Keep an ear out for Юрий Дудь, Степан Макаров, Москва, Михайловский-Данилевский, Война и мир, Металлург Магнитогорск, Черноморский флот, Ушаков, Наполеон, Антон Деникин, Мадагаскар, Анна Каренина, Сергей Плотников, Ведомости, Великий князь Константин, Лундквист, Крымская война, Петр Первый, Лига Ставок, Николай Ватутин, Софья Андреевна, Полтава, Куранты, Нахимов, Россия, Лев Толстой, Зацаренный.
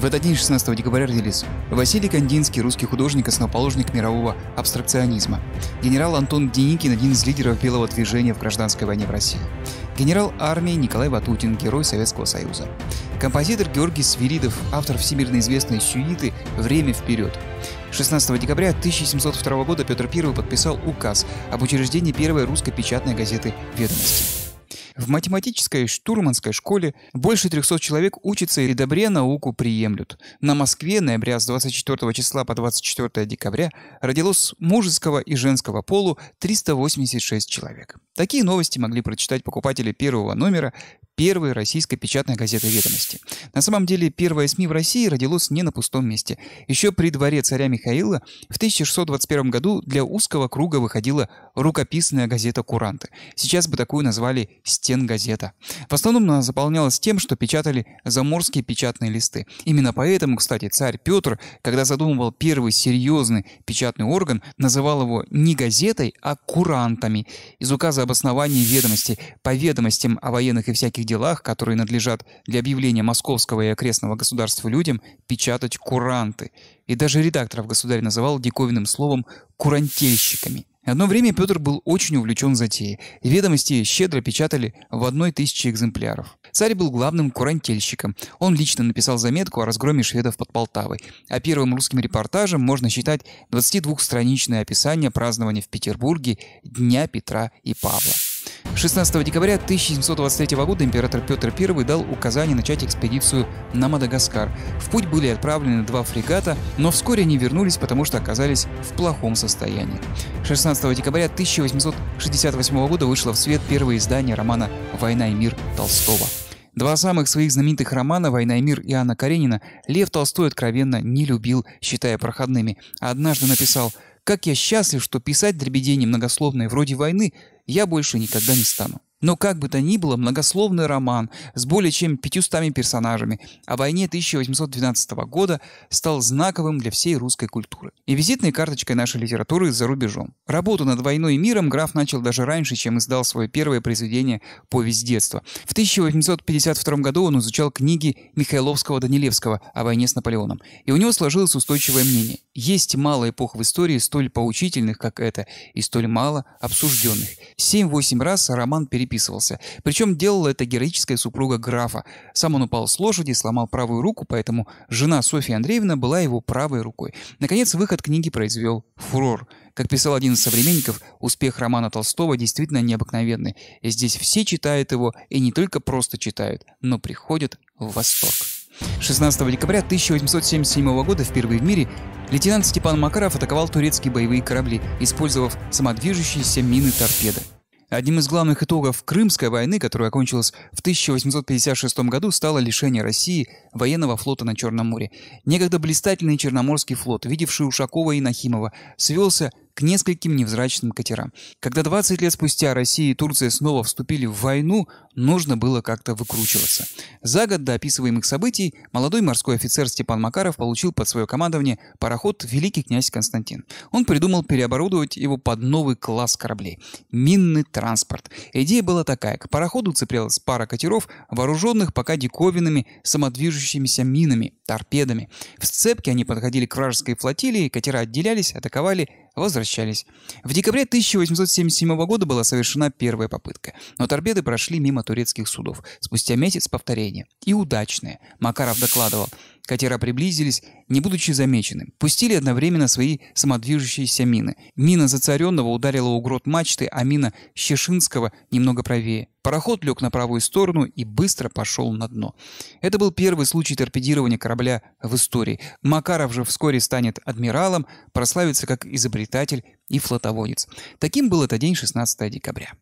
В этот день, 16 декабря, родились Василий Кандинский, русский художник, основоположник мирового абстракционизма, генерал Антон Деникин, один из лидеров белого движения в гражданской войне в России, генерал армии Николай Ватутин, герой Советского Союза, композитор Георгий Свиридов, автор всемирно известной сюиты «Время вперед». 16 декабря 1702 года Петр Первый подписал указ об учреждении первой русско-печатной газеты «Ведомости». В математической штурманской школе больше 300 человек учатся и добре науку приемлют. На Москве ноября с 24 числа по 24 декабря родилось мужеского и женского полу 386 человек. Такие новости могли прочитать покупатели первого номера первой российской печатной газеты «Ведомости». На самом деле, первое СМИ в России родилось не на пустом месте. Еще при дворе царя Михаила в 1621 году для узкого круга выходила рукописная газета «Куранты». Сейчас бы такую назвали «Стенгазета». В основном она заполнялась тем, что печатали заморские печатные листы. Именно поэтому, кстати, царь Петр, когда задумывал первый серьезный печатный орган, называл его не газетой, а «Курантами». Из указа об основании «Ведомости» по ведомостям о военных и всяких делах, которые надлежат для объявления московского и окрестного государства людям, печатать куранты. И даже редакторов государь называл диковинным словом «курантельщиками». Одно время Петр был очень увлечен затеей. «Ведомости» щедро печатали в 1000 экземпляров. Царь был главным курантельщиком. Он лично написал заметку о разгроме шведов под Полтавой. А первым русским репортажем можно считать 22-страничное описание празднования в Петербурге Дня Петра и Павла. 16 декабря 1723 года император Петр I дал указание начать экспедицию на Мадагаскар. В путь были отправлены 2 фрегата, но вскоре они вернулись, потому что оказались в плохом состоянии. 16 декабря 1868 года вышло в свет первое издание романа «Война и мир» Толстого. Два самых своих знаменитых романа «Война и мир» и «Анна Каренина» Лев Толстой откровенно не любил, считая проходными. Однажды написал: «Как я счастлив, что писать дребедени многословные вроде «Войны» я больше никогда не стану». Но как бы то ни было, многословный роман с более чем 500 персонажами о войне 1812 года стал знаковым для всей русской культуры и визитной карточкой нашей литературы за рубежом. Работу над «Войной и миром» граф начал даже раньше, чем издал свое первое произведение «Повесть детства». В 1852 году он изучал книги Михайловского-Данилевского о войне с Наполеоном, и у него сложилось устойчивое мнение: есть мало эпох в истории столь поучительных, как эта, и столь мало обсужденных. 7-8 раз роман переписывался. Причем делала это героическая супруга графа. Сам он упал с лошади, сломал правую руку, поэтому жена Софья Андреевна была его правой рукой. Наконец, выход книги произвел фурор. Как писал один из современников, успех романа Толстого действительно необыкновенный. И здесь все читают его, и не только просто читают, но приходят в восторг. 16 декабря 1877 года впервые в мире лейтенант Степан Макаров атаковал турецкие боевые корабли, использовав самодвижущиеся мины-торпеды. Одним из главных итогов Крымской войны, которая окончилась в 1856 году, стало лишение России военного флота на Черном море. Некогда блистательный Черноморский флот, видевший Ушакова и Нахимова, свелся к нескольким невзрачным катерам. Когда 20 лет спустя Россия и Турция снова вступили в войну, нужно было как-то выкручиваться. За год до описываемых событий молодой морской офицер Степан Макаров получил под свое командование пароход «Великий князь Константин». Он придумал переоборудовать его под новый класс кораблей – минный транспорт. Идея была такая: к пароходу цеплялась пара катеров, вооруженных пока диковинными самодвижущимися минами – торпедами. В сцепке они подходили к вражеской флотилии, катера отделялись, атаковали, возвращались. В декабре 1877 года была совершена первая попытка, но торпеды прошли мимо турецких судов. Спустя месяц повторение. И удачное. Макаров докладывал: катера приблизились, не будучи замечены. Пустили одновременно свои самодвижущиеся мины. Мина Зацаренного ударила у грот мачты, а мина Щешинского немного правее. Пароход лег на правую сторону и быстро пошел на дно. Это был первый случай торпедирования корабля в истории. Макаров же вскоре станет адмиралом, прославится как изобретатель и флотоводец. Таким был этот день, 16 декабря.